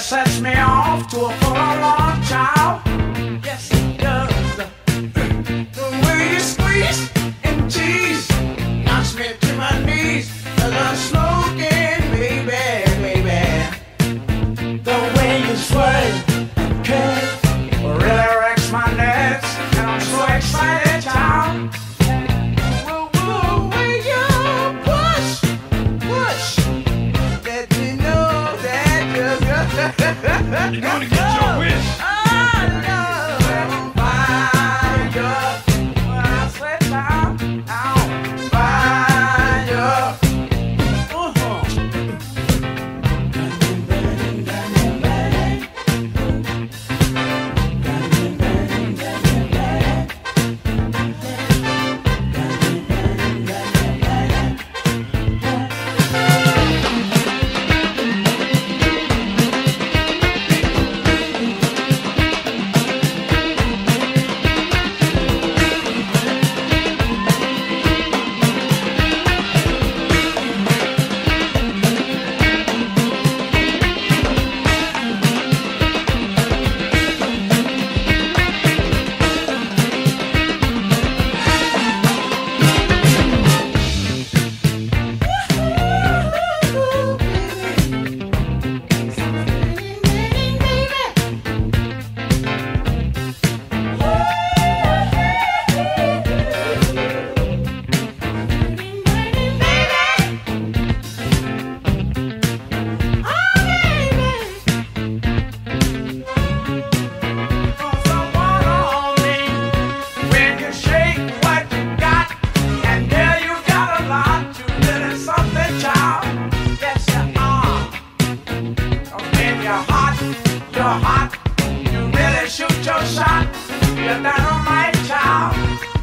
just sets me off to a full-on child. Yes, he does. The way you squeeze and tease knocks me to my knees. I love smoking, baby, baby. The way you swerve and curve really wrecks my nerves, and I'm so excited, child. You're gonna get your wish. Oh, no. Fire. You're hot, you really shoot your shot, you're dynamite, child.